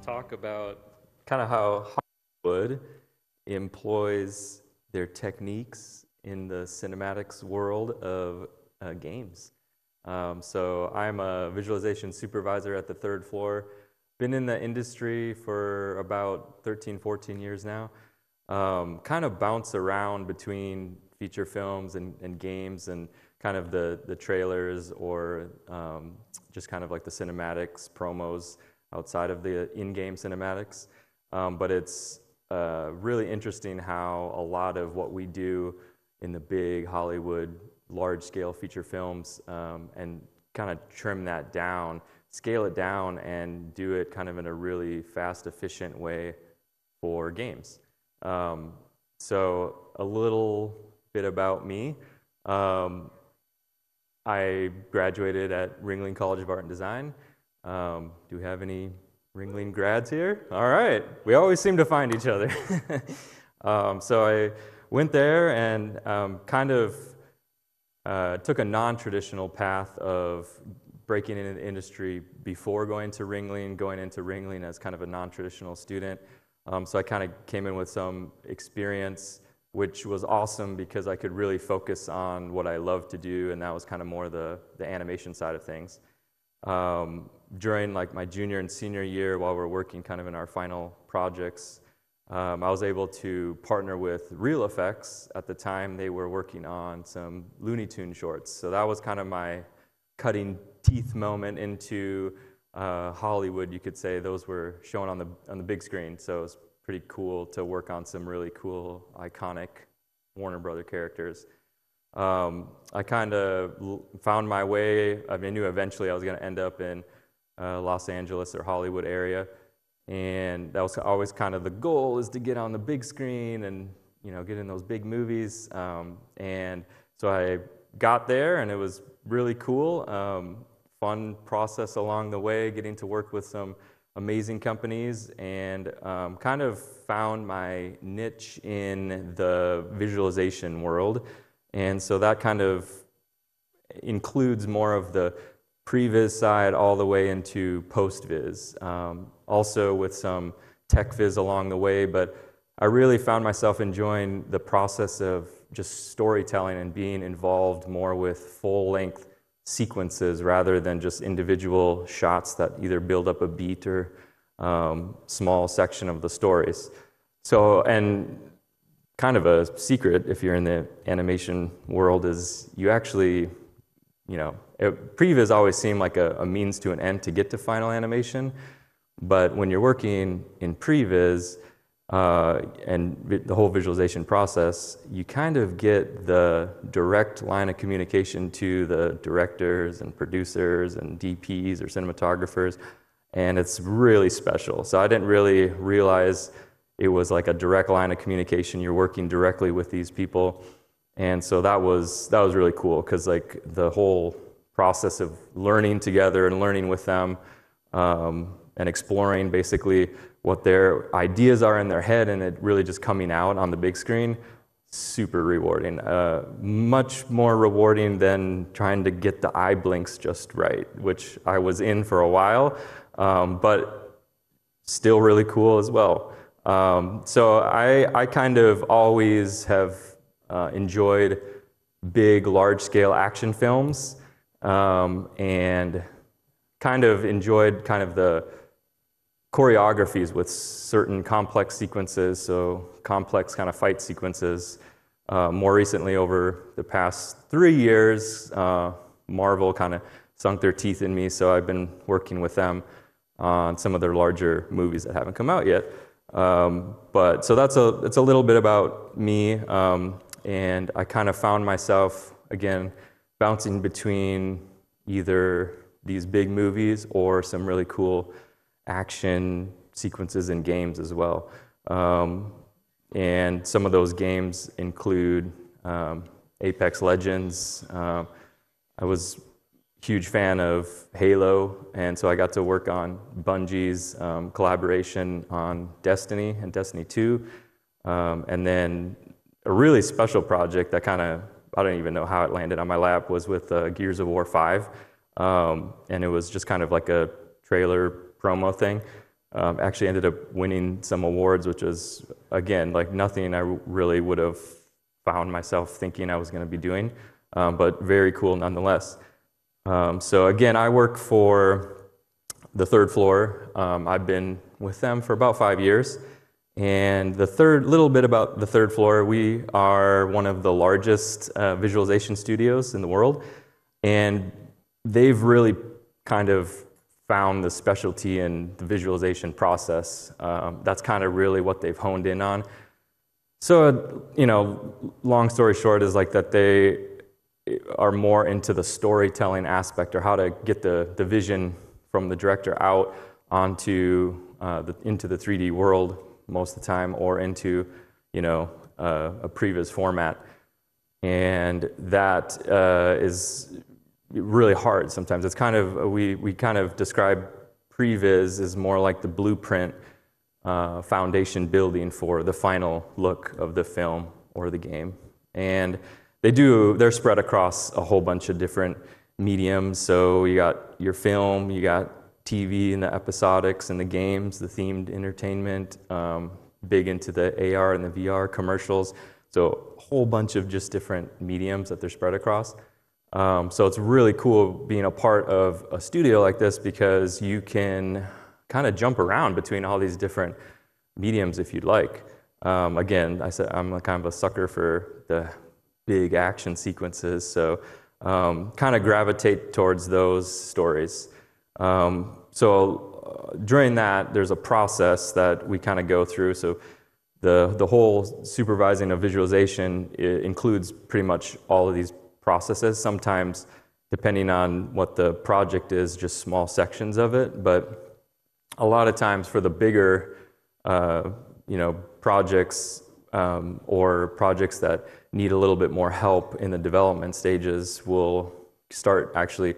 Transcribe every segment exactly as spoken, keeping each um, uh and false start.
Talk about kind of how Hollywood employs their techniques in the cinematics world of uh, games. Um, so I'm a visualization supervisor at the Third Floor. Been in the industry for about thirteen, fourteen years now. Um, kind of bounce around between feature films and, and games and kind of the, the trailers or um, just kind of like the cinematics, promos outside of the in-game cinematics. Um, but it's uh, really interesting how a lot of what we do in the big Hollywood large-scale feature films um, and kind of trim that down, scale it down and do it kind of in a really fast, efficient way for games. Um, so a little bit about me. Um, I graduated at Ringling College of Art and Design. Um, do we have any Ringling grads here? All right, we always seem to find each other. um, so I went there and um, kind of uh, took a non-traditional path of breaking into the industry before going to Ringling, going into Ringling as kind of a non-traditional student. Um, so I kind of came in with some experience, which was awesome because I could really focus on what I love to do, and that was kind of more the, the animation side of things. Um, during like my junior and senior year, while we're working kind of in our final projects, um, I was able to partner with Real Effects. At the time, they were working on some Looney Tunes shorts. So that was kind of my cutting teeth moment into Uh, Hollywood, you could say. Those were shown on the on the big screen, so it was pretty cool to work on some really cool, iconic Warner Brothers characters. Um, I kind of found my way. I knew eventually I was going to end up in uh, Los Angeles or Hollywood area, and that was always kind of the goal, is to get on the big screen and, you know, get in those big movies. Um, and so I got there, and it was really cool. Um, Fun process along the way, getting to work with some amazing companies, and um, kind of found my niche in the visualization world. And so that kind of includes more of the pre-viz side all the way into post-viz. Um, also with some tech viz along the way, but I really found myself enjoying the process of just storytelling and being involved more with full-length sequences rather than just individual shots that either build up a beat or um, small section of the stories. So, and kind of a secret if you're in the animation world is you actually, you know, previs always seem like a, a means to an end to get to final animation, but when you're working in previs uh, and the whole visualization process, you kind of get the direct line of communication to the directors and producers and D Ps or cinematographers, and it's really special. So I didn't really realize it was like a direct line of communication. You're working directly with these people, and so that was that was really cool because like the whole process of learning together and learning with them um, and exploring basically what their ideas are in their head and it really just coming out on the big screen, super rewarding. Uh, much more rewarding than trying to get the eye blinks just right, which I was in for a while, um, but still really cool as well. Um, so I, I kind of always have uh, enjoyed big, large-scale action films um, and kind of enjoyed kind of the choreographies with certain complex sequences, so complex kind of fight sequences. Uh, more recently, over the past three years, uh, Marvel kind of sunk their teeth in me, so I've been working with them on some of their larger movies that haven't come out yet. Um, but so that's a, it's a little bit about me, um, and I kind of found myself, again, bouncing between either these big movies or some really cool action sequences in games as well. Um, and some of those games include um, Apex Legends. Uh, I was a huge fan of Halo, and so I got to work on Bungie's um, collaboration on Destiny and Destiny two. Um, and then a really special project that kind of I don't even know how it landed on my lap, was with uh, Gears of War five. Um, and it was just kind of like a trailer promo thing. Um, actually ended up winning some awards, which was, again, like nothing I really would have found myself thinking I was going to be doing, um, but very cool nonetheless. Um, so again, I work for The Third Floor. Um, I've been with them for about five years. And the third, little bit about The Third Floor, we are one of the largest uh, visualization studios in the world. And they've really kind of found the specialty in the visualization process. Um, that's kind of really what they've honed in on. So, you know, long story short is like that they are more into the storytelling aspect, or how to get the, the vision from the director out onto uh, the, into the three D world most of the time, or into, you know, uh, a previous format. And that uh, is really hard sometimes. It's kind of, we, we kind of describe previs as more like the blueprint, uh, foundation building for the final look of the film or the game. And they do, they're spread across a whole bunch of different mediums. So you got your film, you got T V and the episodics and the games, the themed entertainment, um, big into the A R and the V R commercials. So a whole bunch of just different mediums that they're spread across. Um, so it's really cool being a part of a studio like this, because you can kind of jump around between all these different mediums if you'd like. Um, again, I said I'm a kind of a sucker for the big action sequences, so um, kind of gravitate towards those stories. Um, so uh, during that, there's a process that we kind of go through. So the the whole supervising of visualization includes pretty much all of these processes, sometimes depending on what the project is, just small sections of it. But a lot of times for the bigger uh, you know, projects um, or projects that need a little bit more help in the development stages, we'll start actually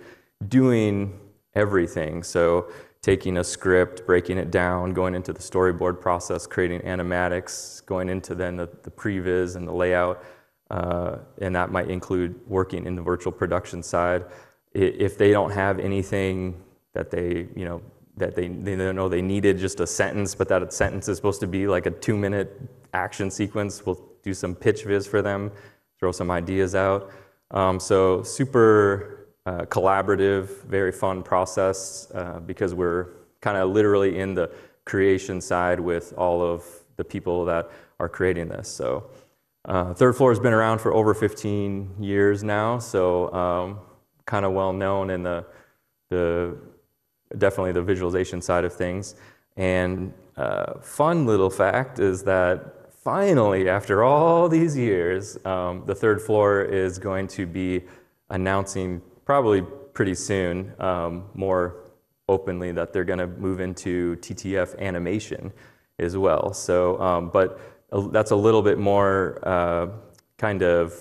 doing everything. So taking a script, breaking it down, going into the storyboard process, creating animatics, going into then the, the previs and the layout. Uh, and that might include working in the virtual production side. If they don't have anything that they, you know, that they, they know they needed, just a sentence, but that sentence is supposed to be like a two-minute action sequence, we'll do some pitch viz for them, throw some ideas out. Um, so super uh, collaborative, very fun process, uh, because we're kind of literally in the creation side with all of the people that are creating this. So. Uh, Third Floor has been around for over fifteen years now, so um, kind of well known in the, the definitely the visualization side of things. And uh, fun little fact is that finally, after all these years, um, the Third Floor is going to be announcing probably pretty soon, um, more openly, that they're going to move into T T F animation as well. So, um, but. That's a little bit more uh, kind of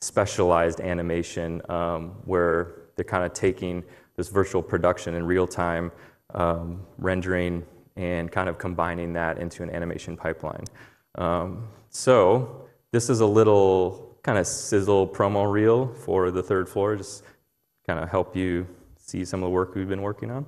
specialized animation, um, where they're kind of taking this virtual production in real time, um, rendering, and kind of combining that into an animation pipeline. Um, so this is a little kind of sizzle promo reel for the Third Floor, just kind of help you see some of the work we've been working on.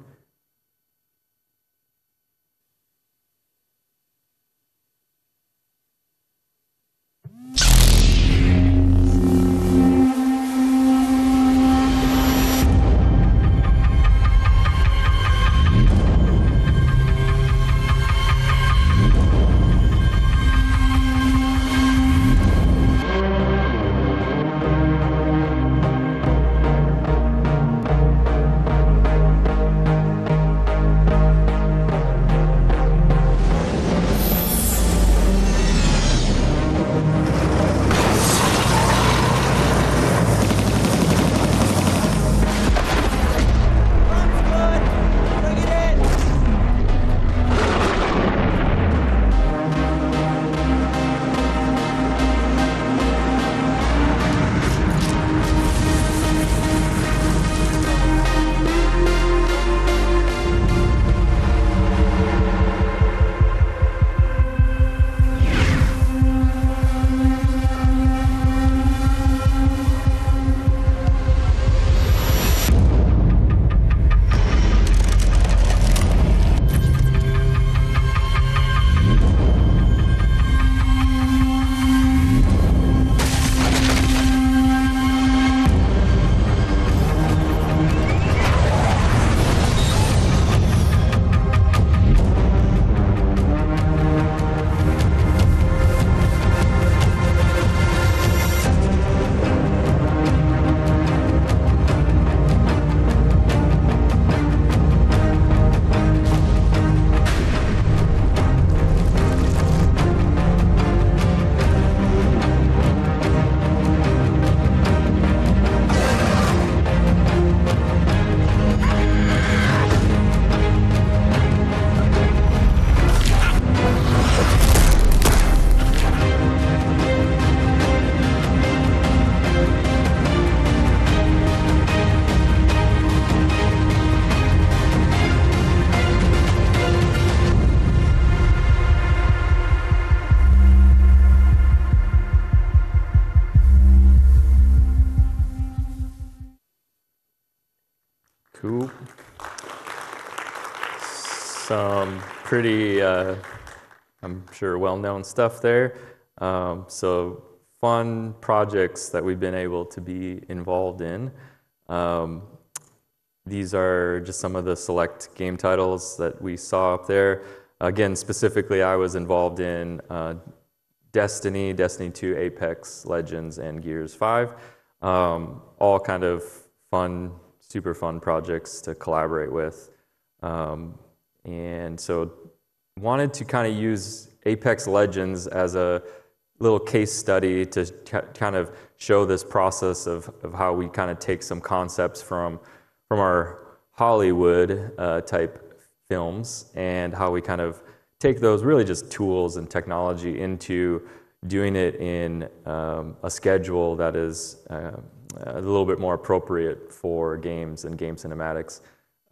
Cool. Some pretty, uh, I'm sure, well-known stuff there. Um, so fun projects that we've been able to be involved in. Um, these are just some of the select game titles that we saw up there. Again, specifically, I was involved in uh, Destiny, Destiny two, Apex Legends, and Gears five. Um, all kind of fun, super fun projects to collaborate with. Um, and so wanted to kind of use Apex Legends as a little case study to kind of show this process of, of how we kind of take some concepts from, from our Hollywood uh, type films and how we kind of take those really just tools and technology into doing it in um, a schedule that is uh, a little bit more appropriate for games and game cinematics.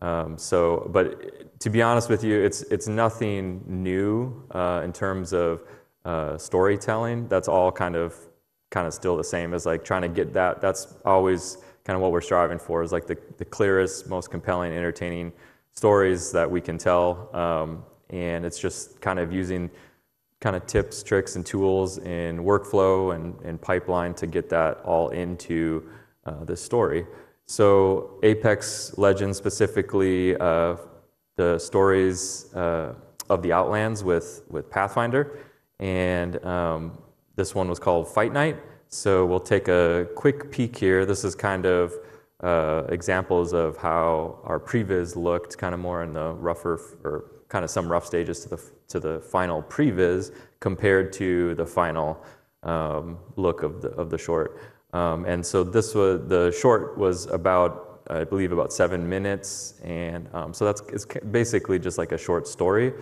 Um, so, but to be honest with you, it's, it's nothing new uh, in terms of Uh, storytelling. That's all kind of kind of still the same as like trying to get that. That's always kind of what we're striving for, is like the, the clearest, most compelling, entertaining stories that we can tell. Um, and it's just kind of using kind of tips, tricks, and tools in workflow and, and pipeline to get that all into uh, the story. So Apex Legends specifically, uh, the stories uh, of the Outlands with, with Pathfinder. And um, this one was called Fight Night. So we'll take a quick peek here. This is kind of uh, examples of how our previs looked, kind of more in the rougher, or kind of some rough stages to the to the final previs compared to the final um, look of the of the short. Um, and so this was the short was about, I believe, about seven minutes. And um, so that's it's basically just like a short story.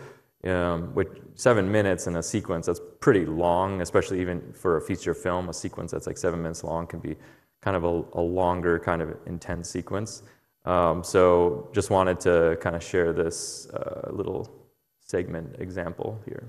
Um, which seven minutes in a sequence, that's pretty long, especially even for a feature film. A sequence that's like seven minutes long can be kind of a, a longer, kind of intense sequence. Um, so just wanted to kind of share this uh, little segment example here.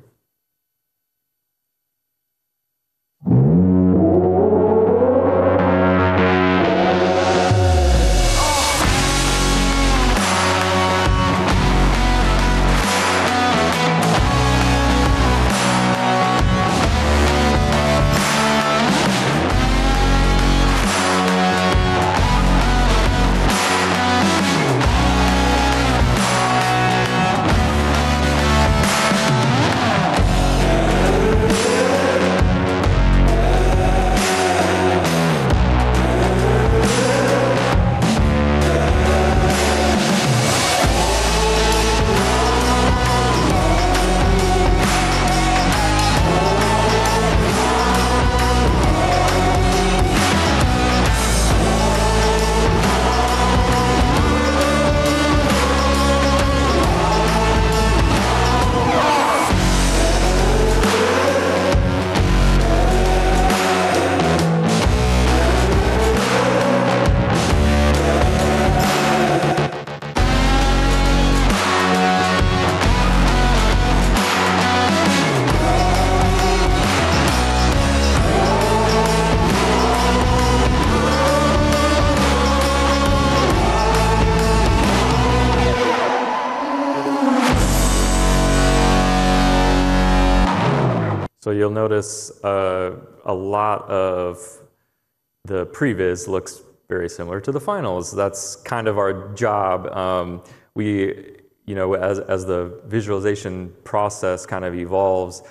So you'll notice uh, a lot of the previs looks very similar to the finals. That's kind of our job. Um, we, you know, as, as the visualization process kind of evolves,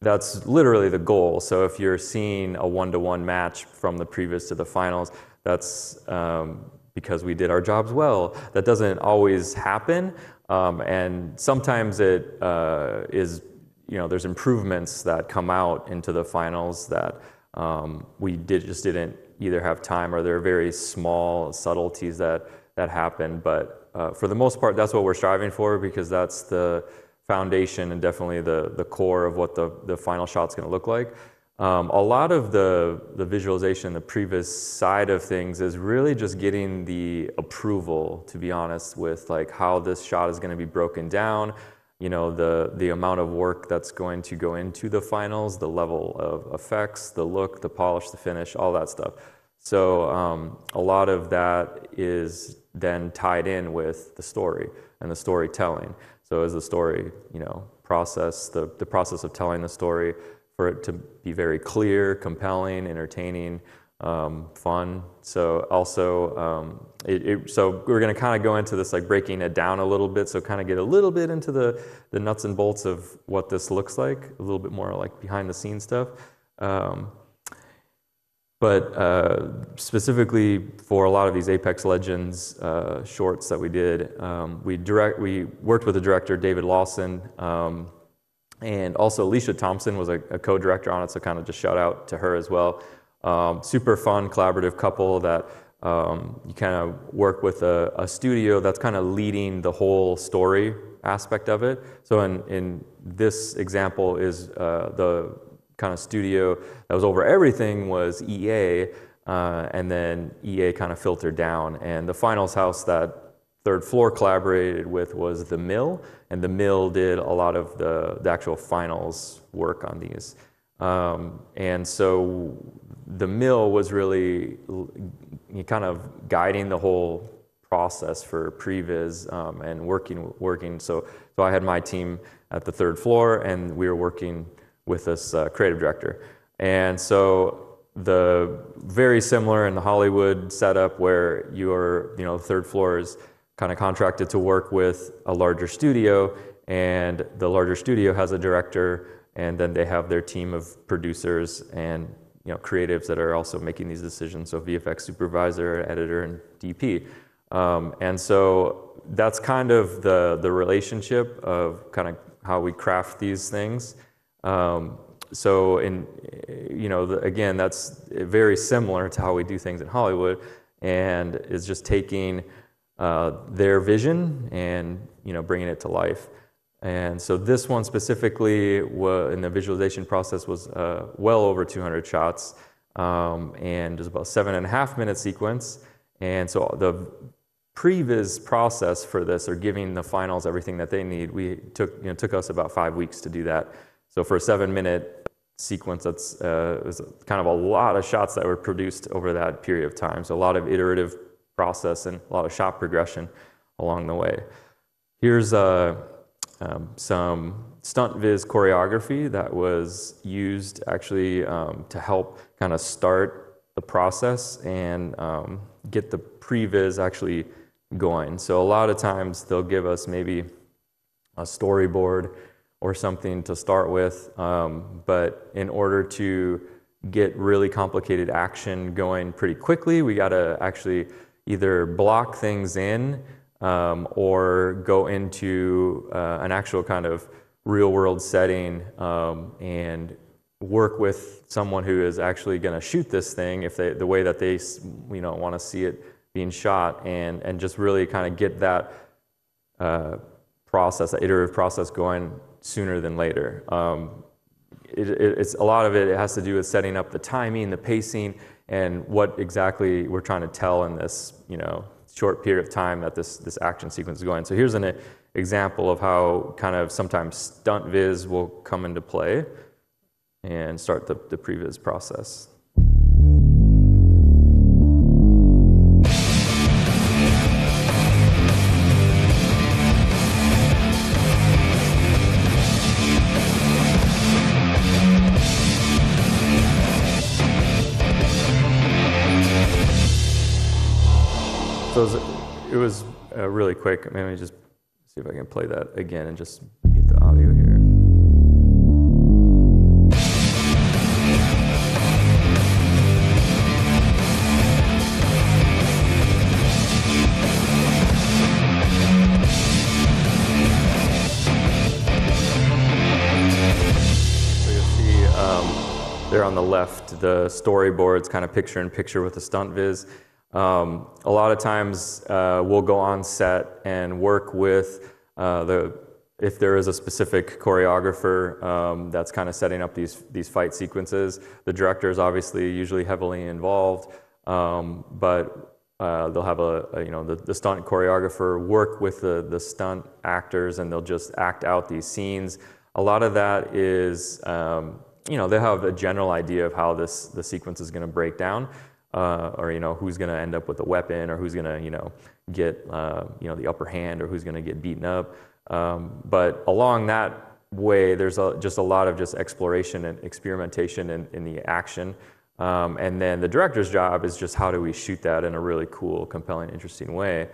that's literally the goal. So if you're seeing a one-to-one match from the previs to the finals, that's um, because we did our jobs well. That doesn't always happen, um, and sometimes it uh, is. You know, there's improvements that come out into the finals that um, we did just didn't either have time, or there are very small subtleties that that happen. But uh, for the most part, that's what we're striving for, because that's the foundation and definitely the the core of what the the final shot's going to look like. Um, a lot of the the visualization, the previous side of things, is really just getting the approval, to be honest, with like how this shot is going to be broken down. You know, the, the amount of work that's going to go into the finals, the level of effects, the look, the polish, the finish, all that stuff. So um, a lot of that is then tied in with the story and the storytelling. So as the story, you know, process, the, the process of telling the story, for it to be very clear, compelling, entertaining, um, fun. So also, um, it, it, so we're gonna kind of go into this, like breaking it down a little bit. So kind of get a little bit into the, the nuts and bolts of what this looks like, a little bit more like behind the scenes stuff. Um, But uh, specifically for a lot of these Apex Legends uh, shorts that we did, um, we direct we worked with the director David Lawson, um, and also Alicia Thompson was a, a co-director on it. So kind of just shout out to her as well. Um, super fun, collaborative couple that um, you kind of work with a, a studio that's kind of leading the whole story aspect of it. So in in this example is uh, the kind of studio that was over everything was E A, uh, and then E A kind of filtered down. And the finals house that Third Floor collaborated with was The Mill, and The Mill did a lot of the, the actual finals work on these. Um, and so The Mill was really kind of guiding the whole process for previs um, and working, working. So, so I had my team at the Third Floor, and we were working with this uh, creative director. And so the very similar in the Hollywood setup where you're, you know, Third Floor is kind of contracted to work with a larger studio, and the larger studio has a director, and then they have their team of producers and, you know, creatives that are also making these decisions. So V F X supervisor, editor, and D P. Um, and so that's kind of the, the relationship of kind of how we craft these things. Um, so, in, you know, the, again, that's very similar to how we do things in Hollywood, and it's just taking uh, their vision and, you know, bringing it to life. And so this one specifically was, in the visualization process, was uh, well over two hundred shots, um, and there's about a seven and a half minute sequence. And so the previs process for this, or giving the finals everything that they need, we took, you know, took us about five weeks to do that. So for a seven-minute sequence, that's uh, was kind of a lot of shots that were produced over that period of time. So a lot of iterative process and a lot of shot progression along the way. Here's uh, um, some stunt viz choreography that was used actually um, to help kind of start the process and um, get the previs actually going. So a lot of times they'll give us maybe a storyboard or something to start with, um, but in order to get really complicated action going pretty quickly, we gotta actually either block things in um, or go into uh, an actual kind of real world setting um, and work with someone who is actually gonna shoot this thing if they, the way that they, you know, wanna see it being shot, and, and just really kind of get that uh, process, that iterative process going sooner than later. Um, it, it, it's a lot of it, it has to do with setting up the timing, the pacing, and what exactly we're trying to tell in this, you know, short period of time that this, this action sequence is going. So here's an example of how kind of sometimes stunt viz will come into play and start the, the previs process. It was uh, really quick. Let me just see if I can play that again and just get the audio here. So you'll see um, there on the left, the storyboard's kind of picture in picture with the stunt viz. Um, a lot of times uh, we'll go on set and work with uh, the, if there is a specific choreographer um, that's kind of setting up these, these fight sequences. The director is obviously usually heavily involved, um, but uh, they'll have a, a you know, the, the stunt choreographer work with the, the stunt actors, and they'll just act out these scenes. A lot of that is, um, you know, they have a general idea of how this, the sequence is going to break down. uh, or you know who's going to end up with a weapon, or who's going to you know get uh, you know the upper hand, or who's going to get beaten up. Um, but along that way, there's a, just a lot of just exploration and experimentation in, in the action. Um, and then the director's job is just how do we shoot that in a really cool, compelling, interesting way.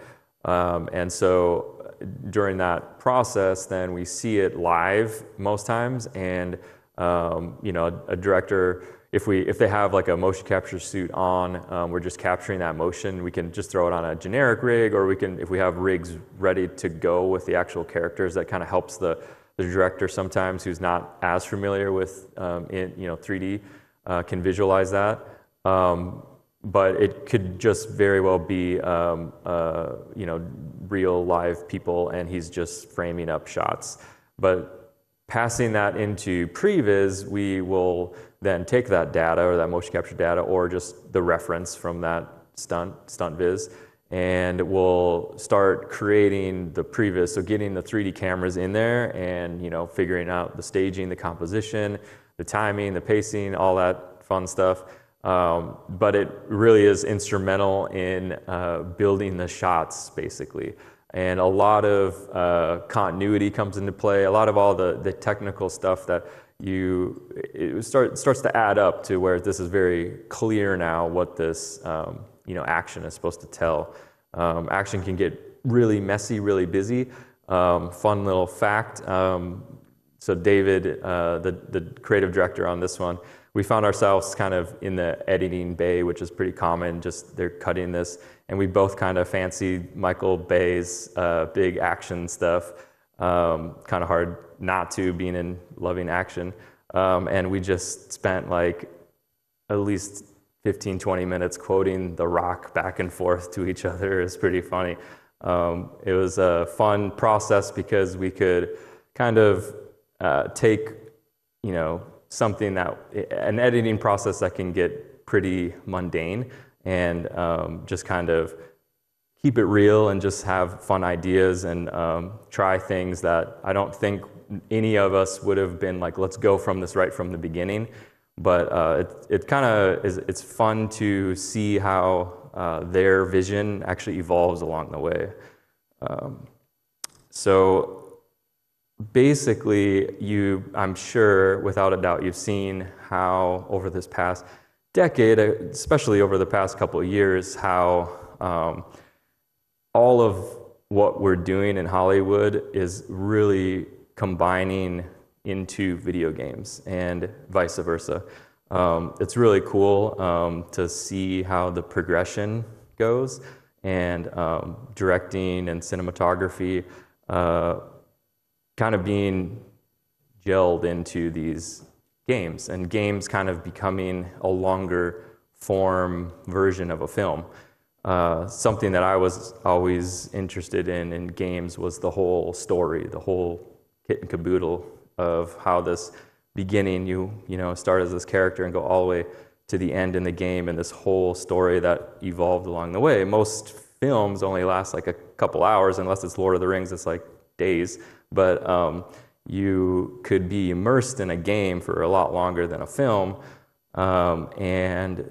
Um, and so during that process, then we see it live most times. And um, you know, a, a director, if we if they have like a motion capture suit on, um, we're just capturing that motion. We can just throw it on a generic rig, or we can, if we have rigs ready to go with the actual characters, that kind of helps the, the director sometimes who's not as familiar with um, in, you know three D uh, can visualize that. Um, But it could just very well be, um, uh, you know, real live people, and he's just framing up shots. But passing that into previs, we will then take that data or that motion capture data or just the reference from that stunt stunt viz, and we'll start creating the previs. So getting the three D cameras in there, and you know, figuring out the staging, the composition, the timing, the pacing, all that fun stuff. Um, but it really is instrumental in uh, building the shots, basically. And a lot of uh, continuity comes into play, a lot of all the, the technical stuff that you, it start, starts to add up to where this is very clear now what this um, you know, action is supposed to tell. Um, action can get really messy, really busy. Um, fun little fact, um, so David, uh, the, the creative director on this one, we found ourselves kind of in the editing bay, which is pretty common, just they're cutting this, and we both kind of fancied Michael Bay's uh, big action stuff, um, kind of hard not to, being in loving action, um, and we just spent like at least fifteen, twenty minutes quoting The Rock back and forth to each other. It was pretty funny. Um, it was a fun process because we could kind of uh, take, you know, something that, an editing process that can get pretty mundane, and um, just kind of keep it real and just have fun ideas and um, try things that I don't think any of us would have been like, let's go from this right from the beginning. But uh, it, it kind of is, it's fun to see how uh, their vision actually evolves along the way. Um, so. Basically, you, I'm sure, without a doubt, you've seen how over this past decade, especially over the past couple of years, how um, all of what we're doing in Hollywood is really combining into video games and vice versa. Um, it's really cool um, to see how the progression goes, and um, directing and cinematography uh, kind of being gelled into these games, and games kind of becoming a longer form version of a film. Uh, something that I was always interested in in games was the whole story, the whole kit and caboodle of how this beginning, you, you know, start as this character and go all the way to the end in the game, and this whole story that evolved along the way. Most films only last like a couple hours, unless it's Lord of the Rings, it's like days. But um, you could be immersed in a game for a lot longer than a film. Um, and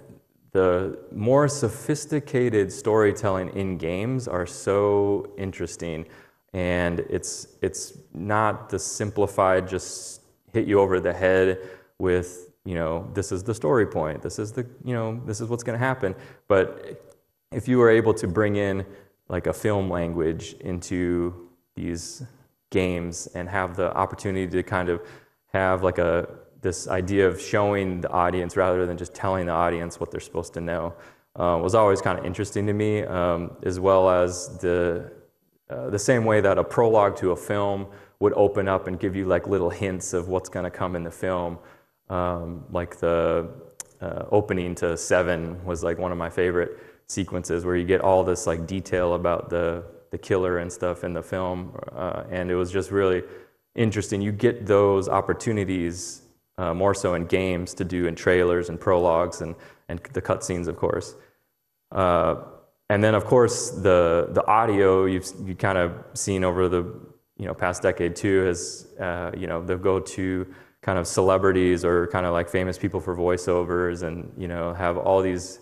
the more sophisticated storytelling in games are so interesting. And it's, it's not the simplified, just hit you over the head with, you know, this is the story point, this is the, you know, this is what's gonna happen. But if you were able to bring in like a film language into these games and have the opportunity to kind of have like a this idea of showing the audience rather than just telling the audience what they're supposed to know, uh, was always kind of interesting to me, um, as well as the uh, the same way that a prologue to a film would open up and give you like little hints of what's going to come in the film, um, like the uh, opening to Seven was like one of my favorite sequences, where you get all this like detail about the the killer and stuff in the film, uh, and it was just really interesting. You get those opportunities uh, more so in games to do in trailers and prologues and, and the cutscenes, of course. Uh, and then, of course, the the audio you've you kind of seen over the you know past decade too is uh, you know they'll go to kind of celebrities or kind of like famous people for voiceovers, and you know have all these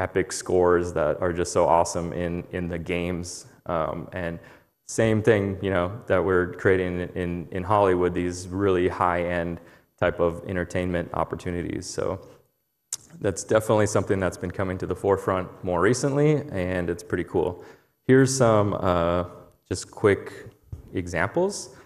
epic scores that are just so awesome in in the games. Um, and same thing, you know, that we're creating in in Hollywood, these really high-end type of entertainment opportunities. So that's definitely something that's been coming to the forefront more recently, and it's pretty cool. Here's some uh, just quick examples.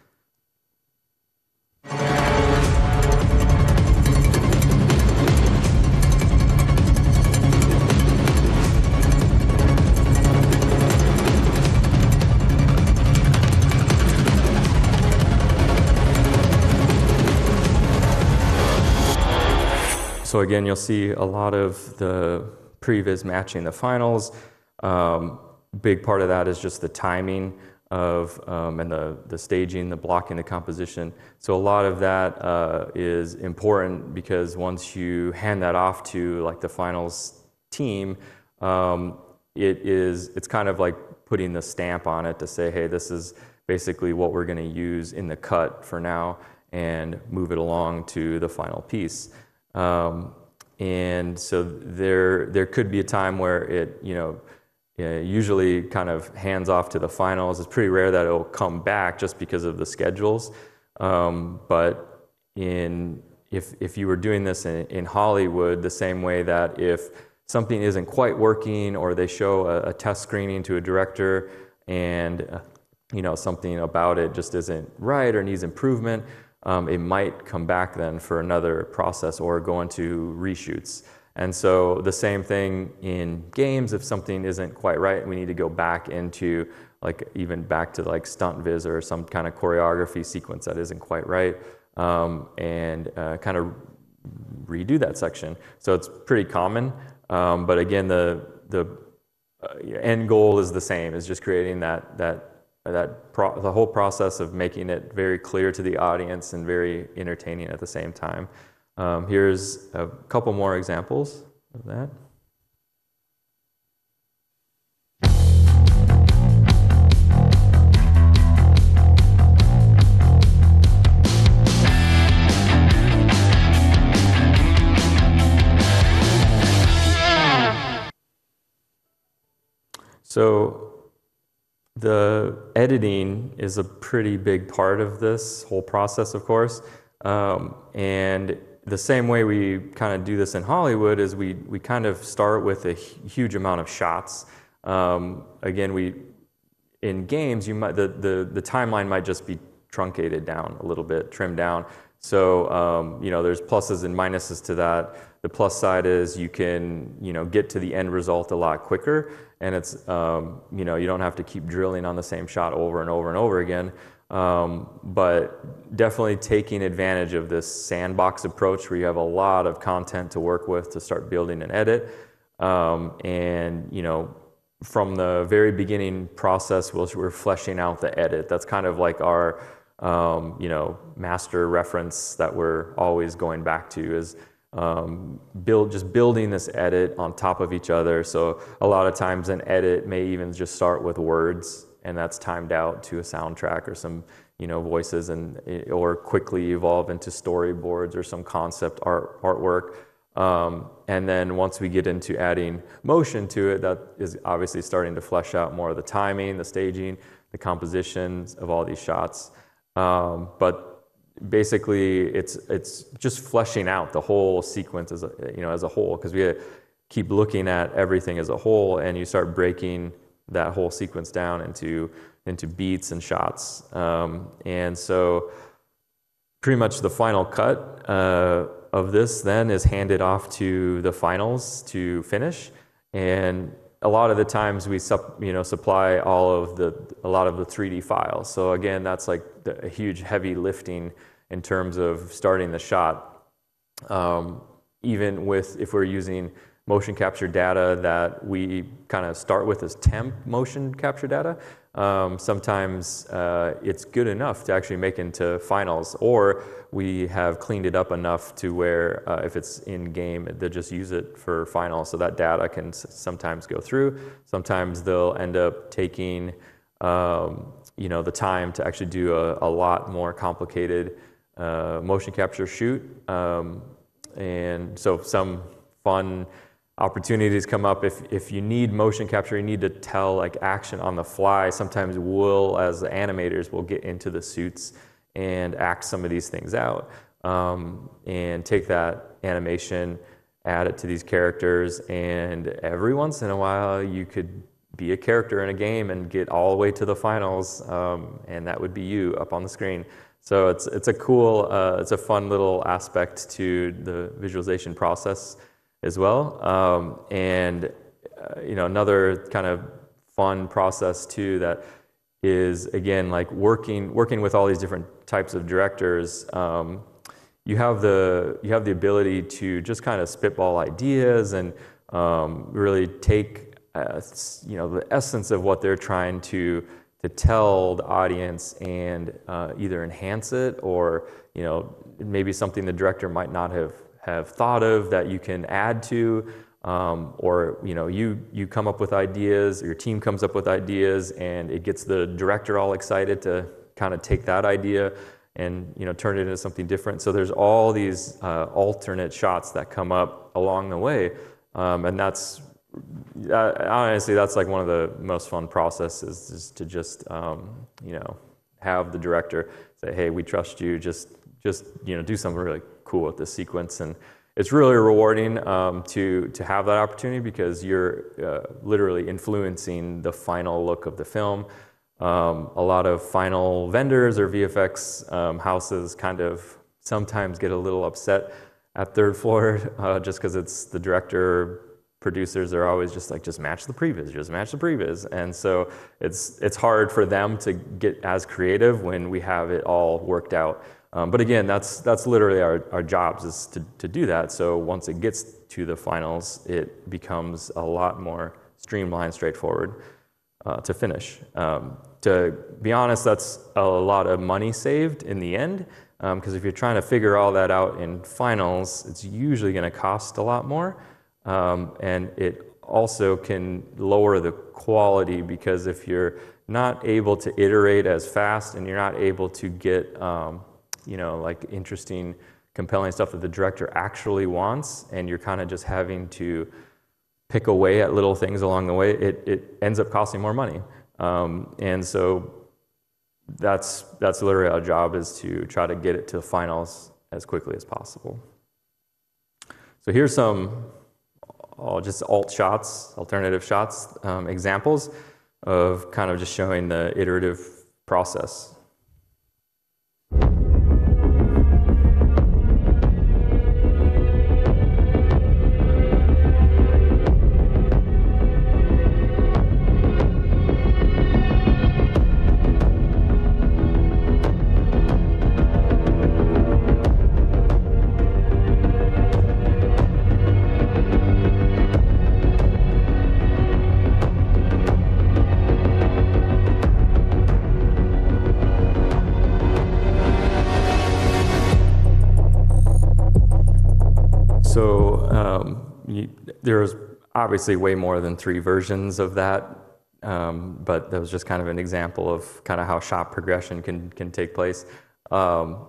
So again, you'll see a lot of the previs matching the finals. Um, big part of that is just the timing of um, and the, the staging, the blocking, the composition. So a lot of that uh, is important, because once you hand that off to like the finals team, um, it is it's kind of like putting the stamp on it to say, hey, this is basically what we're going to use in the cut for now, and move it along to the final piece. Um, and so there there could be a time where it, you know, Yeah, usually kind of hands off to the finals. It's pretty rare that it'll come back just because of the schedules. Um, but in if if you were doing this in, in Hollywood, the same way that if something isn't quite working, or they show a, a test screening to a director and uh, you know, something about it just isn't right or needs improvement, um, it might come back then for another process or go into reshoots. And so the same thing in games, if something isn't quite right, we need to go back into, like, even back to like stunt viz or some kind of choreography sequence that isn't quite right, um, and uh, kind of redo that section. So it's pretty common, um, but again, the the end goal is the same, is just creating that that that pro the whole process of making it very clear to the audience and very entertaining at the same time. Um, here's a couple more examples of that. So the editing is a pretty big part of this whole process, of course, um, and the same way we kind of do this in Hollywood is we we kind of start with a huge amount of shots. Um, again, we in games you might the, the the timeline might just be truncated down a little bit, trimmed down. So um, you know, there's pluses and minuses to that. The plus side is you can you know get to the end result a lot quicker, and it's um, you know you don't have to keep drilling on the same shot over and over and over again. Um, but definitely taking advantage of this sandbox approach where you have a lot of content to work with to start building and edit. Um, and, you know, from the very beginning process, we'll, we're fleshing out the edit. That's kind of like our, um, you know, master reference that we're always going back to, is um, build, just building this edit on top of each other. So a lot of times an edit may even just start with words, and that's timed out to a soundtrack or some, you know, voices, and or quickly evolve into storyboards or some concept art artwork. Um, and then once we get into adding motion to it, that is obviously starting to flesh out more of the timing, the staging, the compositions of all these shots. Um, but basically, it's it's just fleshing out the whole sequence as a, you know as a whole, because we keep looking at everything as a whole, and you start breaking that whole sequence down into into beats and shots, um, and so pretty much the final cut uh, of this then is handed off to the finals to finish. And a lot of the times we sup, you know supply all of the a lot of the three D files. So again, that's like the, a huge heavy lifting in terms of starting the shot. Um, even with if we're using motion capture data that we kind of start with as temp motion capture data, Um, sometimes uh, it's good enough to actually make into finals, or we have cleaned it up enough to where uh, if it's in game, they just use it for finals. So that data can sometimes go through. Sometimes they'll end up taking um, you know the time to actually do a, a lot more complicated uh, motion capture shoot, um, and so some fun opportunities come up. If, if you need motion capture, you need to tell like action on the fly. Sometimes we'll, as the animators, we'll get into the suits and act some of these things out, um, and take that animation, add it to these characters. And every once in a while, you could be a character in a game and get all the way to the finals, um, and that would be you up on the screen. So it's it's a cool, uh, it's a fun little aspect to the visualization process as well. Um, and uh, you know, another kind of fun process too that is, again, like working working with all these different types of directors. Um, you have the you have the ability to just kind of spitball ideas and um, really take uh, you know, the essence of what they're trying to to tell the audience and uh, either enhance it, or you know, maybe something the director might not have have thought of that you can add to, um, or you know, you you come up with ideas, your team comes up with ideas, and it gets the director all excited to kind of take that idea and you know, turn it into something different. So there's all these uh, alternate shots that come up along the way, um, and that's uh, honestly that's like one of the most fun processes, is to just um, you know, have the director say, hey, we trust you, just just you know, do something really cool with this sequence. And it's really rewarding um, to to have that opportunity, because you're uh, literally influencing the final look of the film. Um, a lot of final vendors or V F X um, houses kind of sometimes get a little upset at Third Floor, uh, just because it's the director, producers are always just like, just match the previs, just match the previs. And so it's it's hard for them to get as creative when we have it all worked out. Um, but again, that's that's literally our, our jobs, is to, to do that. So once it gets to the finals, it becomes a lot more streamlined, straightforward uh, to finish. Um, to be honest, that's a lot of money saved in the end, because um, if you're trying to figure all that out in finals, it's usually going to cost a lot more. Um, and it also can lower the quality, because if you're not able to iterate as fast and you're not able to get... Um, you know, like interesting, compelling stuff that the director actually wants, and you're kind of just having to pick away at little things along the way, it, it ends up costing more money. Um, and so that's that's literally our job, is to try to get it to the finals as quickly as possible. So here's some oh, just alt shots, alternative shots, um, examples of kind of just showing the iterative process. There was obviously way more than three versions of that, um, but that was just kind of an example of kind of how shot progression can can take place. Um,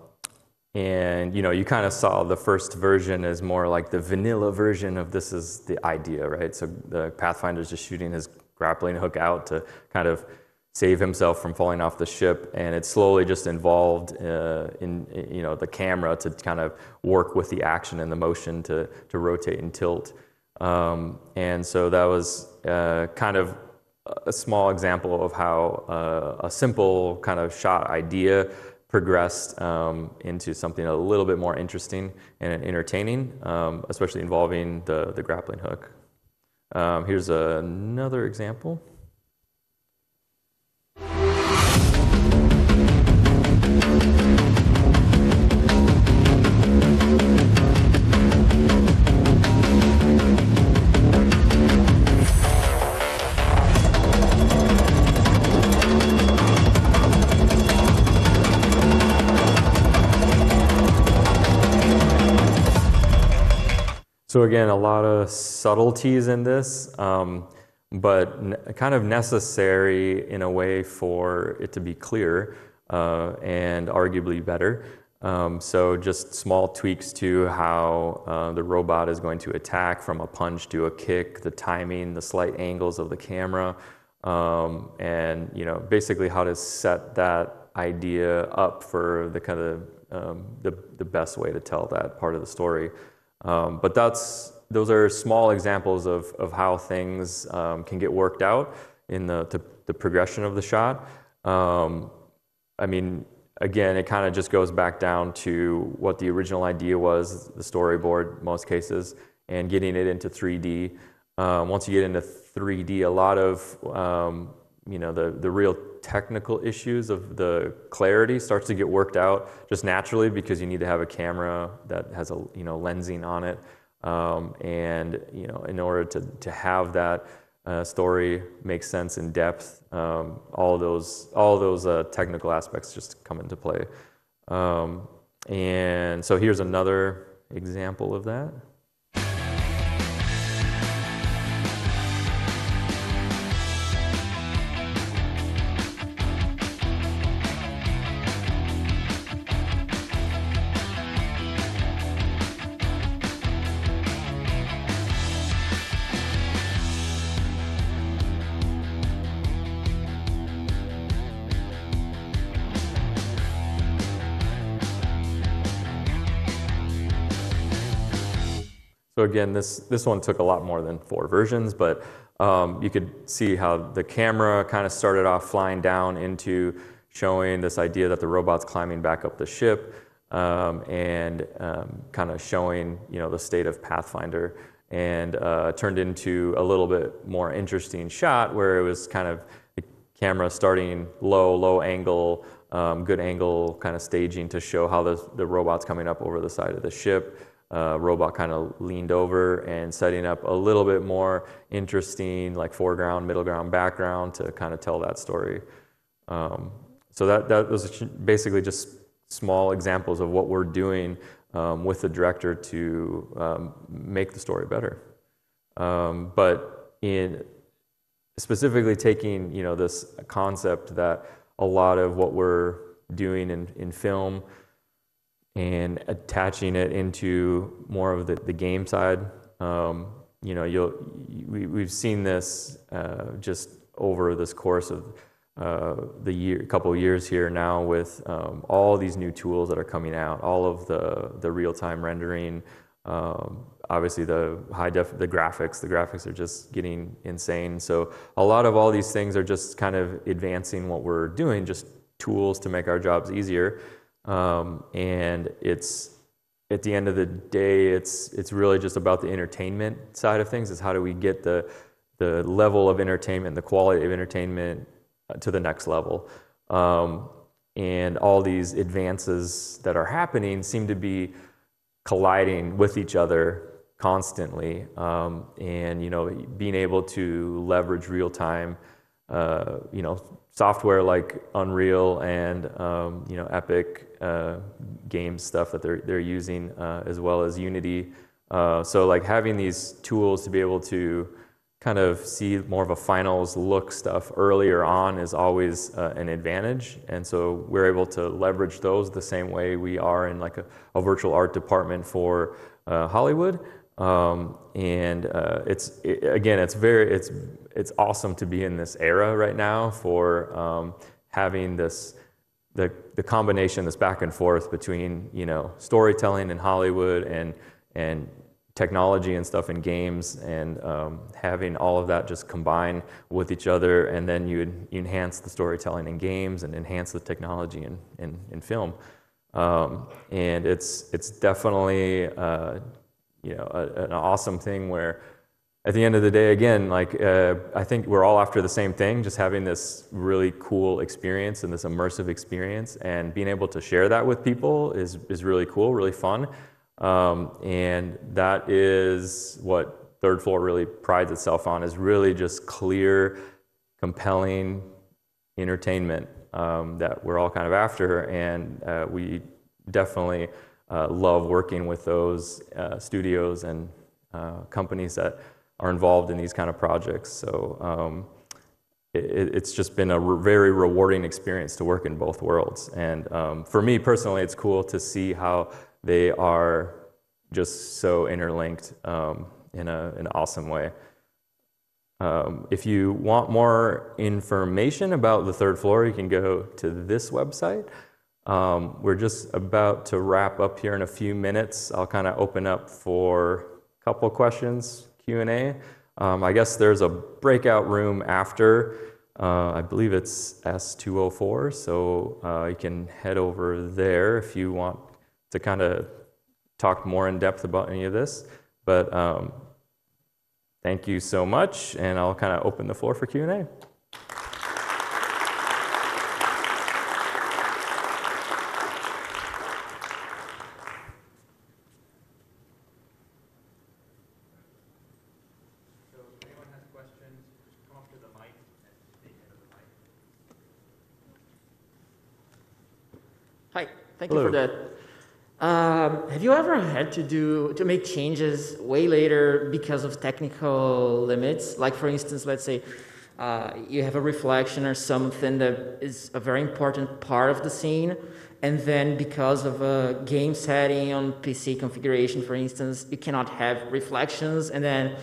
and you know, you kind of saw the first version as more like the vanilla version of this is the idea, right? So the Pathfinder's just shooting his grappling hook out to kind of save himself from falling off the ship, and it slowly just involved uh, in you know, the camera to kind of work with the action and the motion to to rotate and tilt. Um, and so that was uh, kind of a small example of how uh, a simple kind of shot idea progressed um, into something a little bit more interesting and entertaining, um, especially involving the, the grappling hook. Um, here's another example. So again, a lot of subtleties in this, um, but kind of necessary in a way for it to be clear uh, and arguably better. Um, so just small tweaks to how uh, the robot is going to attack, from a punch to a kick, the timing, the slight angles of the camera, um, and you know basically how to set that idea up for the kind of um, the, the best way to tell that part of the story. Um, but that's those are small examples of of how things um, can get worked out in the the, the progression of the shot. Um, I mean. Again, it kind of just goes back down to what the original idea was, the storyboard, most cases, and getting it into three D. Uh, once you get into three D, a lot of um, you know the, the real technical issues of the clarity starts to get worked out just naturally, because you need to have a camera that has a you know lensing on it, um, and you know in order to to have that Uh, story makes sense in depth. Um, all those, all those uh, technical aspects just come into play. Um, and so here's another example of that. So again, this, this one took a lot more than four versions, but um, you could see how the camera kind of started off flying down into showing this idea that the robot's climbing back up the ship, um, and um, kind of showing you know the state of Pathfinder, and uh, turned into a little bit more interesting shot where it was kind of the camera starting low, low angle, um, good angle kind of staging to show how the, the robot's coming up over the side of the ship. Uh, robot kind of leaned over, and setting up a little bit more interesting, like foreground, middle ground, background, to kind of tell that story. Um, so that that was basically just small examples of what we're doing um, with the director to um, make the story better. Um, but in specifically taking you know this concept that a lot of what we're doing in in film, and attaching it into more of the, the game side. Um, you know, you'll, we, we've seen this uh, just over this course of uh, the year, couple of years here now, with um, all these new tools that are coming out, all of the, the real-time rendering, um, obviously the high def, the graphics, the graphics are just getting insane. So a lot of all these things are just kind of advancing what we're doing, just tools to make our jobs easier. Um, and it's, at the end of the day, it's it's really just about the entertainment side of things. Is how do we get the the level of entertainment, the quality of entertainment, to the next level? Um, and all these advances that are happening seem to be colliding with each other constantly. Um, and you know, being able to leverage real time, uh, you know. software like Unreal and um, you know Epic uh, game stuff that they're they're using, uh, as well as Unity. Uh, so like having these tools to be able to kind of see more of a finals look stuff earlier on is always uh, an advantage. And so we're able to leverage those the same way we are in like a, a virtual art department for uh, Hollywood. Um, and uh, it's it, again, it's very it's it's awesome to be in this era right now for um, having this the the combination, this back and forth between you know storytelling in Hollywood and and technology and stuff in games, and um, having all of that just combine with each other, and then you you enhance the storytelling in games and enhance the technology in in, in film, um, and it's it's definitely. Uh, You know, a, an awesome thing where, at the end of the day, again, like uh, I think we're all after the same thing, just having this really cool experience and this immersive experience, and being able to share that with people is is really cool, really fun, um, and that is what Third Floor really prides itself on, is really just clear, compelling entertainment um, that we're all kind of after, and uh, we definitely. Uh, love working with those uh, studios and uh, companies that are involved in these kind of projects. So um, it, it's just been a re very rewarding experience to work in both worlds. And um, for me personally, it's cool to see how they are just so interlinked um, in a, an awesome way. Um, if you want more information about The Third Floor, you can go to this website. Um, we're just about to wrap up here in a few minutes. I'll kind of open up for a couple questions, Q and A. Um, I guess there's a breakout room after. Uh, I believe it's S two oh four, so uh, you can head over there if you want to kind of talk more in depth about any of this. But um, thank you so much, and I'll kind of open the floor for Q and A. Thank Hello. you for that. Um, have you ever had to do to make changes way later because of technical limits? Like, for instance, let's say uh, you have a reflection or something that is a very important part of the scene, and then because of a game setting on P C configuration, for instance, you cannot have reflections, and then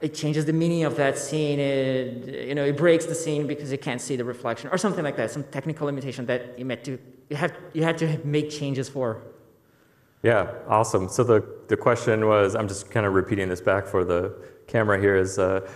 it changes the meaning of that scene. It, you know, it breaks the scene because you can't see the reflection or something like that. Some technical limitation that you meant to. You have you had to make changes for. Yeah, awesome. So the the question was, I'm just kind of repeating this back for the camera here. Is uh,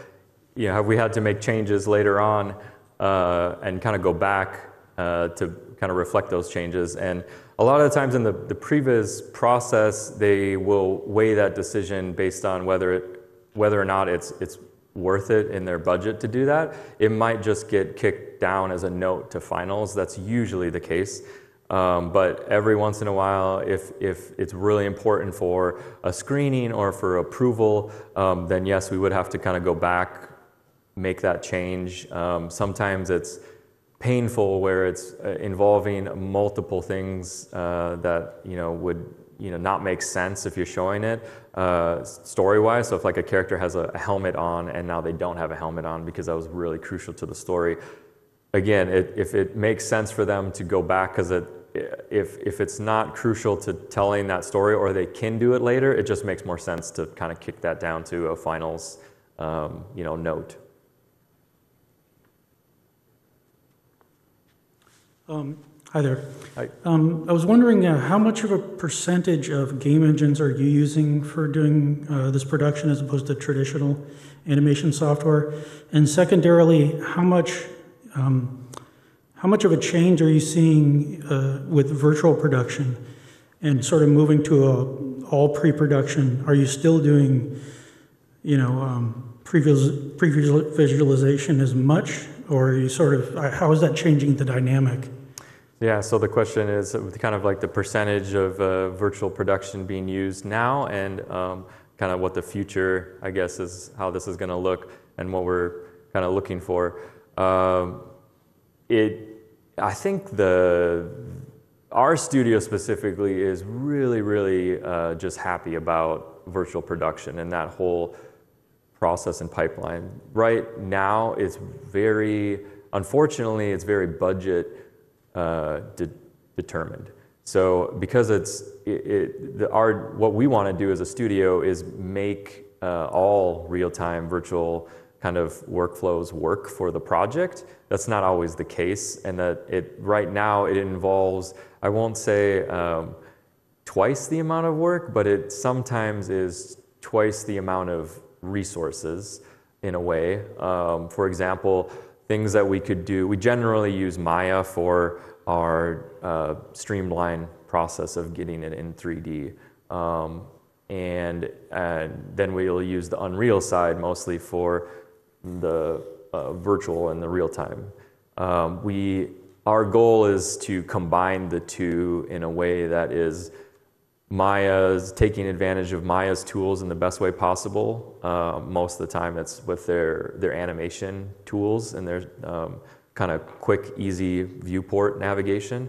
you know, have we had to make changes later on uh, and kind of go back uh, to kind of reflect those changes? And a lot of the times in the the previous process, they will weigh that decision based on whether it whether or not it's it's worth it in their budget to do that. It might just get kicked down as a note to finals. That's usually the case. Um, but every once in a while, if, if it's really important for a screening or for approval, um, then yes, we would have to kind of go back, make that change. Um, sometimes it's painful where it's involving multiple things uh, that, you know, would you know, not make sense if you're showing it uh, story-wise. So if like a character has a, a helmet on and now they don't have a helmet on because that was really crucial to the story. Again, it, if it makes sense for them to go back, because it, if, if it's not crucial to telling that story or they can do it later, it just makes more sense to kind of kick that down to a finals um, you know, note. Um. Hi there. Hi. Um, I was wondering uh, how much of a percentage of game engines are you using for doing uh, this production as opposed to traditional animation software? And secondarily, how much um, how much of a change are you seeing uh, with virtual production and sort of moving to a all pre-production? Are you still doing, you know, um, pre-visual, pre-visualization as much, or are you sort of how is that changing the dynamic? Yeah, so the question is kind of like the percentage of uh, virtual production being used now and um, kind of what the future, I guess, is how this is going to look and what we're kind of looking for. Um, it, I think the, our studio specifically is really, really uh, just happy about virtual production and that whole process and pipeline. Right now, it's very, unfortunately, it's very budget Uh, de determined. So because it's it, it, the, our what we want to do as a studio is make uh, all real-time virtual kind of workflows work for the project. That's not always the case, and that it right now it involves I won't say um, twice the amount of work, but it sometimes is twice the amount of resources in a way. Um, for example, things that we could do. We generally use Maya for our uh, streamline process of getting it in three D. Um, and, and then we'll use the Unreal side mostly for the uh, virtual and the real time. Um, we, our goal is to combine the two in a way that is Maya's taking advantage of Maya's tools in the best way possible. Uh, most of the time it's with their, their animation tools and their um, kind of quick, easy viewport navigation.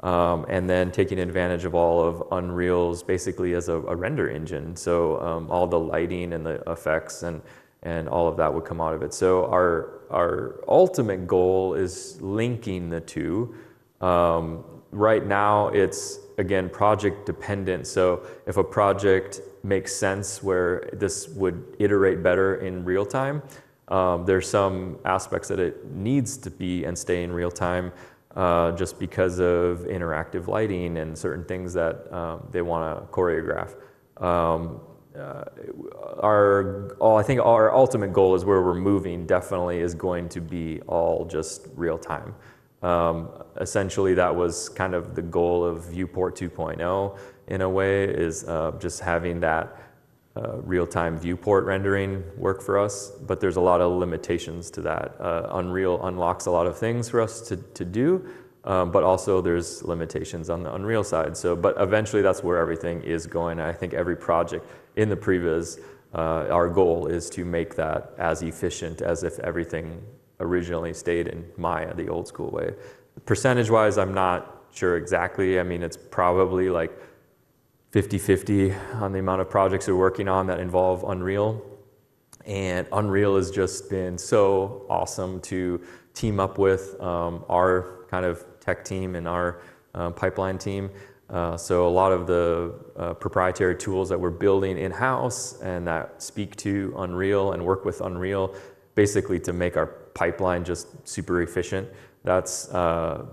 Um, and then taking advantage of all of Unreal's basically as a, a render engine. So um, all the lighting and the effects and and all of that would come out of it. So our our ultimate goal is linking the two. Um, right now, it's again project dependent. So if a project makes sense where this would iterate better in real time, um, there's some aspects that it needs to be and stay in real time, uh, just because of interactive lighting and certain things that um, they want to choreograph. Um, Uh, our, all, I think our ultimate goal is where we're moving definitely is going to be all just real time. Um, essentially, that was kind of the goal of Viewport two point oh in a way, is uh, just having that uh, real-time viewport rendering work for us. But there's a lot of limitations to that. Uh, Unreal unlocks a lot of things for us to, to do, um, but also there's limitations on the Unreal side. So, but eventually that's where everything is going. I think every project in the previs, uh, our goal is to make that as efficient as if everything originally stayed in Maya, the old school way. Percentage-wise, I'm not sure exactly. I mean, it's probably like fifty fifty on the amount of projects we're working on that involve Unreal. And Unreal has just been so awesome to team up with um, our kind of tech team and our uh, pipeline team. Uh, so a lot of the uh, proprietary tools that we're building in-house and that speak to Unreal and work with Unreal basically to make our pipeline just super efficient, that's uh,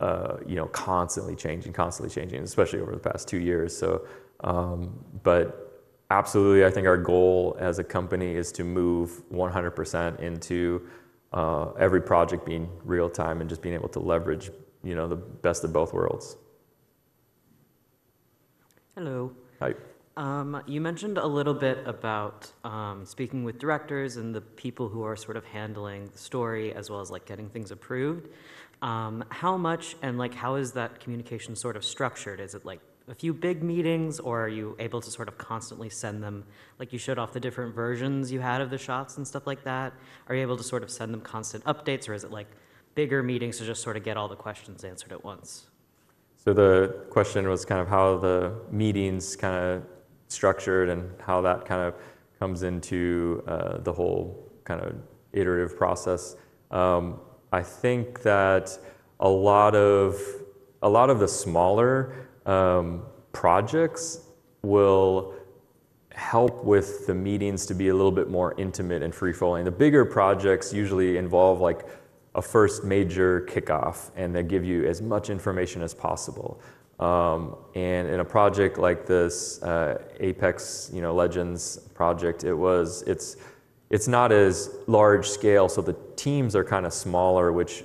uh, you know, constantly changing, constantly changing, especially over the past two years. So, um, but absolutely, I think our goal as a company is to move one hundred percent into uh, every project being real-time and just being able to leverage, you know, the best of both worlds. Hello. Hi. Um, you mentioned a little bit about um, speaking with directors and the people who are sort of handling the story as well as like getting things approved. Um, how much and like how is that communication sort of structured? Is it like a few big meetings, or are you able to sort of constantly send them, like you showed off the different versions you had of the shots and stuff like that? Are you able to sort of send them constant updates, or is it like bigger meetings to just sort of get all the questions answered at once? So the question was kind of how the meetings kind of structured and how that kind of comes into uh, the whole kind of iterative process. Um, I think that a lot of a lot of the smaller um, projects will help with the meetings to be a little bit more intimate and free-flowing. The bigger projects usually involve like a first major kickoff, and they give you as much information as possible. Um, and in a project like this, uh, Apex, you know, Legends project, it was it's it's not as large scale, so the teams are kind of smaller, which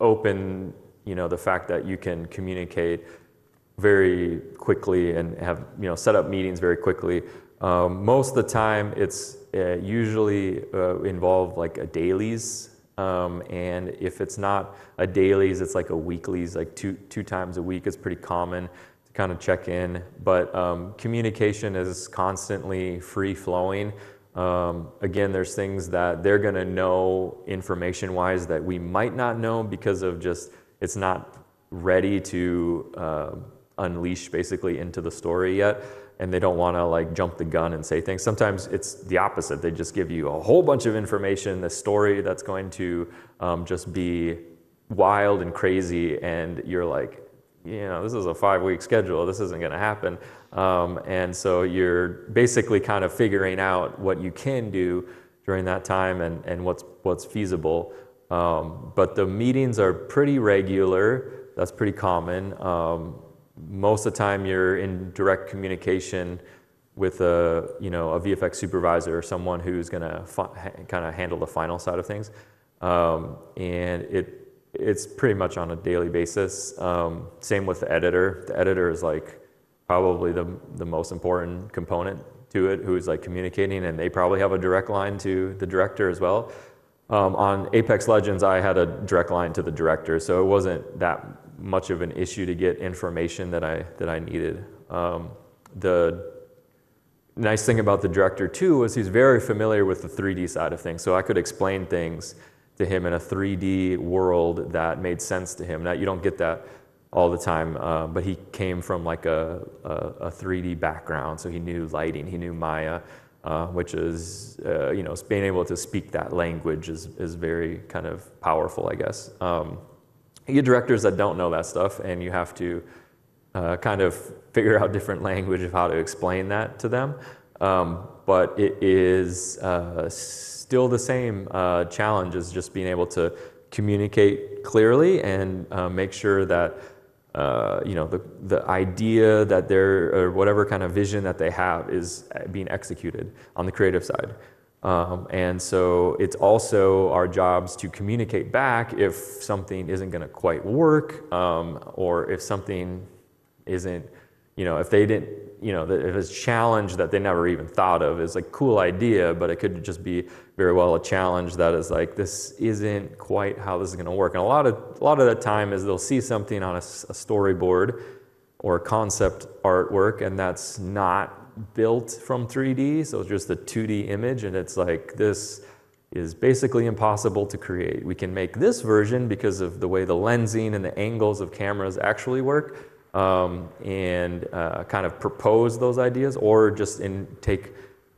open, you know, the fact that you can communicate very quickly and have, you know, set up meetings very quickly. Um, most of the time, it's uh, usually uh, involve like a dailies. Um, and if it's not a dailies, it's like a weeklies, like two two times a week is pretty common to kind of check in. But um, communication is constantly free-flowing. Um, again, there's things that they're going to know information-wise that we might not know because of just it's not ready to uh, unleash basically into the story yet. And they don't want to like jump the gun and say things. Sometimes it's the opposite. They just give you a whole bunch of information, the story that's going to um, just be wild and crazy, and you're like, you know, this is a five-week schedule. This isn't going to happen. Um, and so you're basically kind of figuring out what you can do during that time and, and what's what's feasible. Um, but the meetings are pretty regular. That's pretty common. Um, Most of the time, you're in direct communication with a, you know, a V F X supervisor or someone who's going to fi- kind of handle the final side of things, um, and it it's pretty much on a daily basis. Um, same with the editor. The editor is like probably the the most important component to it, who is like communicating, and they probably have a direct line to the director as well. Um, on Apex Legends, I had a direct line to the director, so it wasn't that much of an issue to get information that I that I needed. Um, the nice thing about the director too was he's very familiar with the three D side of things, so I could explain things to him in a three D world that made sense to him. Now you don't get that all the time, uh, but he came from like a, a a three D background, so he knew lighting, he knew Maya, uh, which is, uh, you know, being able to speak that language is, is very kind of powerful, I guess. Um, you get directors that don't know that stuff, and you have to uh, kind of figure out different language of how to explain that to them. Um, but it is uh, still the same uh, challenge as just being able to communicate clearly and uh, make sure that Uh, you know, the the idea that they're, or whatever kind of vision that they have, is being executed on the creative side. Um, and so it's also our jobs to communicate back if something isn't going to quite work, um, or if something isn't, you know, if they didn't, you know, if it's a challenge that they never even thought of. It's like a cool idea, but it could just be very well a challenge that is like, this isn't quite how this is going to work. And a lot of a lot of that time is they'll see something on a, a storyboard or concept artwork, and that's not built from three D, so it's just a two D image, and it's like, this is basically impossible to create. We can make this version because of the way the lensing and the angles of cameras actually work. Um, and uh, kind of propose those ideas, or just in, take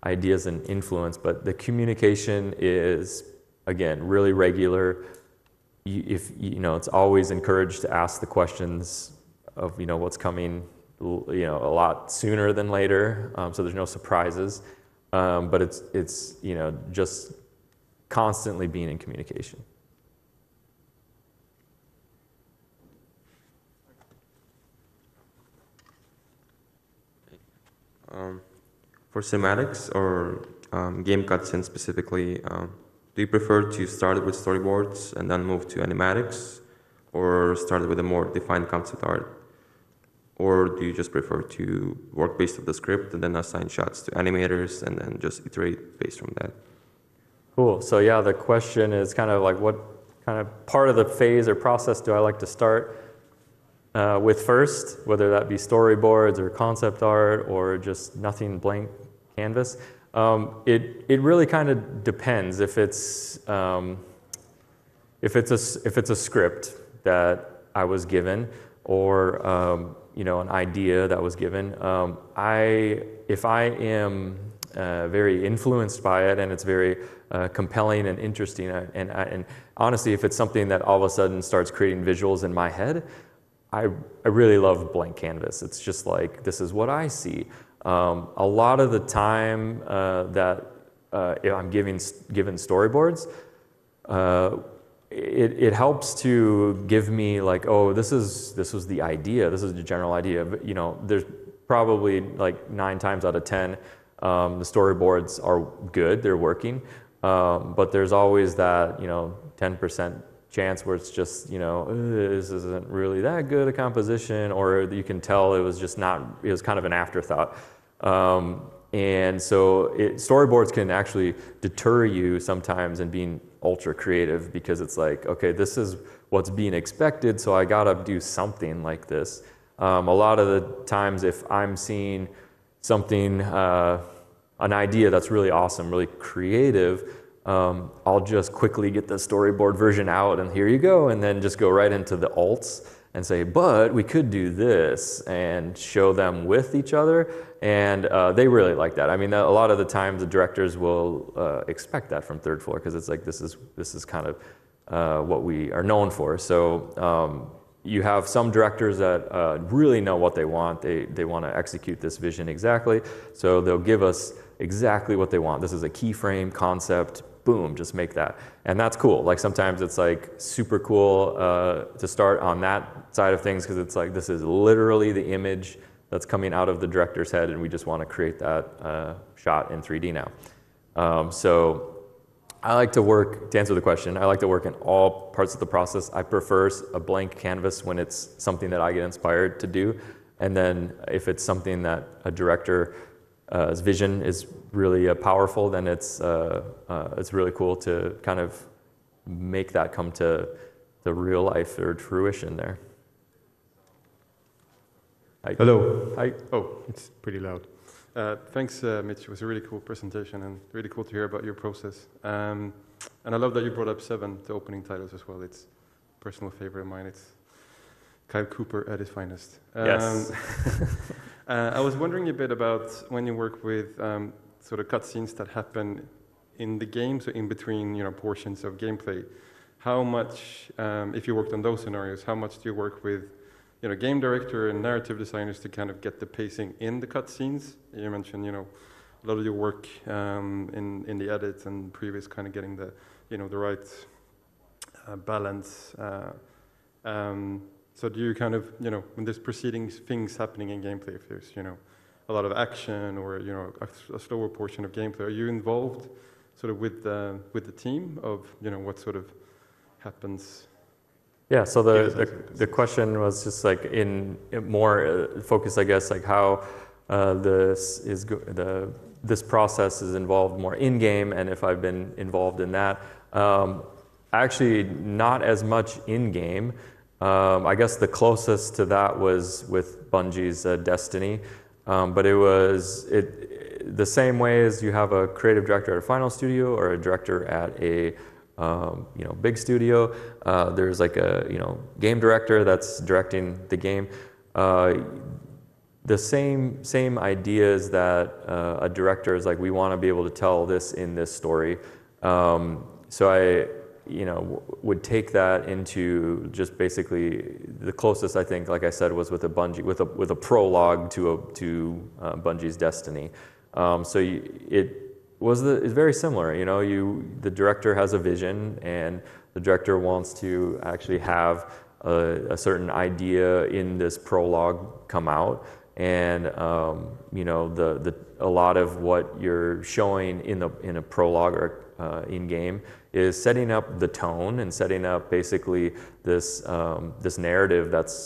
ideas and influence. But the communication is, again, really regular. You, if you know, it's always encouraged to ask the questions of, you know, what's coming, you know, a lot sooner than later. Um, so there's no surprises. Um, but it's it's you know, just constantly being in communication. Um, for cinematics or um, game cutscenes specifically, um, do you prefer to start with storyboards and then move to animatics, or start with a more defined concept art? Or do you just prefer to work based on the script and then assign shots to animators and then just iterate based from that? Cool. So yeah, the question is kind of like, what kind of part of the phase or process do I like to start Uh, with first, whether that be storyboards or concept art or just nothing, blank canvas. Um, it it really kind of depends. If it's um, if it's a if it's a script that I was given, or um, you know, an idea that was given. Um, I if I am uh, very influenced by it and it's very Uh, compelling and interesting, and, and and honestly, if it's something that all of a sudden starts creating visuals in my head, I, I really love blank canvas. It's just like, this is what I see. Um, a lot of the time uh, that uh, if I'm giving, given storyboards, uh, it, it helps to give me like, oh, this is this was the idea. This is the general idea. But, you know, there's probably like nine times out of ten, um, the storyboards are good. They're working, um, but there's always that, you know, ten percent. Chance where it's just, you know, this isn't really that good a composition, or you can tell it was just not, it was kind of an afterthought. Um, and so it, storyboards can actually deter you sometimes in being ultra creative, because it's like, okay, this is what's being expected, so I gotta do something like this. Um, a lot of the times if I'm seeing something, uh, an idea that's really awesome, really creative, Um, I'll just quickly get the storyboard version out and here you go, and then just go right into the alts and say, but we could do this, and show them with each other, and uh, they really like that. I mean, a lot of the times the directors will uh, expect that from Third Floor, because it's like, this is this is kind of uh, what we are known for. So um, you have some directors that uh, really know what they want. They, they want to execute this vision exactly, so they'll give us exactly what they want. This is a keyframe concept. Boom, just make that. And that's cool. Like sometimes it's like super cool uh, to start on that side of things, because it's like, this is literally the image that's coming out of the director's head, and we just want to create that uh, shot in three D now. Um, so I like to work, to answer the question, I like to work in all parts of the process. I prefer a blank canvas when it's something that I get inspired to do. And then if it's something that a director Uh, his vision is really uh, powerful, then it's uh, uh, it's really cool to kind of make that come to the real life or fruition there. Hi. Hello. Hi. Oh, it's pretty loud. Uh, thanks, uh, Mitch. It was a really cool presentation, and really cool to hear about your process. Um, and I love that you brought up Seven, the opening titles as well. It's a personal favorite of mine. It's Kyle Cooper at his finest. Um, yes. Uh, I was wondering a bit about when you work with um, sort of cutscenes that happen in the game, so in between, you know, portions of gameplay. How much, um, if you worked on those scenarios, how much do you work with, you know, game director and narrative designers to kind of get the pacing in the cutscenes? You mentioned, you know, a lot of your work um, in in the edits and previous, kind of getting the, you know, the right uh, balance. Uh, um, so do you kind of, you know, when there's proceedings, things happening in gameplay, if there's, you know, a lot of action or, you know, a, a slower portion of gameplay, are you involved sort of with the with the team of, you know, what sort of happens? Yeah, so the the, the question was just like in, in more uh, focused, I guess, like how uh, this is go the this process is involved more in game, and if I've been involved in that. Um, actually, not as much in game. Um, I guess the closest to that was with Bungie's uh, Destiny, um, but it was it, it the same way as you have a creative director at a final studio or a director at a Um, you know, big studio. Uh, there's like a, you know, game director that's directing the game. Uh, the same same ideas that uh, a director is like, we want to be able to tell this in this story. Um, so I, you know, w would take that into just basically the closest I think, like I said, was with a Bungie with a with a prologue to a to uh, Bungie's Destiny. Um, so you, it. Was the, it's very similar, you know, you, the director has a vision and the director wants to actually have a, a certain idea in this prologue come out, and um, you know, the, the, a lot of what you're showing in, the, in a prologue or uh, in game is setting up the tone and setting up basically this, um, this narrative that's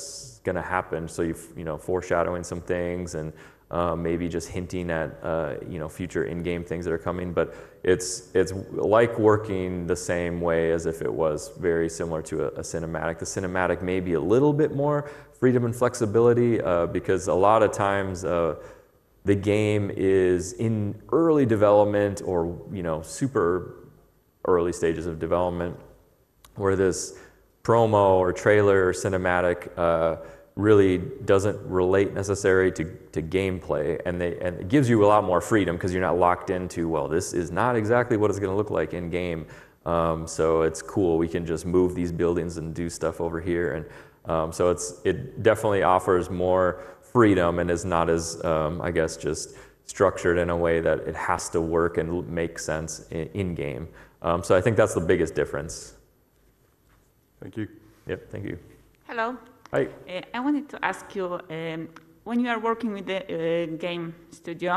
gonna happen. So you've, you know, foreshadowing some things and Uh, maybe just hinting at uh, you know, future in-game things that are coming, but it's it's like working the same way as if it was very similar to a, a cinematic. The cinematic may be a little bit more freedom and flexibility uh, because a lot of times uh, the game is in early development or, you know, super early stages of development, where this promo or trailer or cinematic Uh, really doesn't relate necessarily to, to gameplay, and they and it gives you a lot more freedom because you're not locked into, well, this is not exactly what it's going to look like in game, um, so it's cool, we can just move these buildings and do stuff over here, and um, so it's it definitely offers more freedom and is not as um, I guess just structured in a way that it has to work and make sense in, in game. Um, so I think that's the biggest difference. Thank you. Yep. Thank you. Hello. Uh, I wanted to ask you, um, when you are working with the uh, game studio,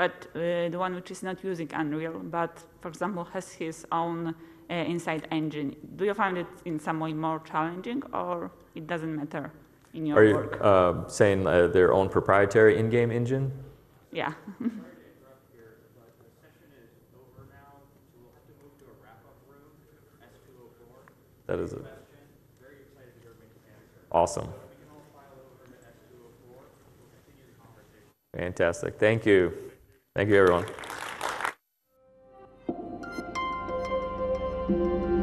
but uh, the one which is not using Unreal, but for example has his own uh, inside engine, do you find it in some way more challenging, or it doesn't matter in your are work? Are you uh, saying uh, their own proprietary in-game engine? Yeah. That is it. Awesome. Fantastic. Thank you. Thank you, everyone.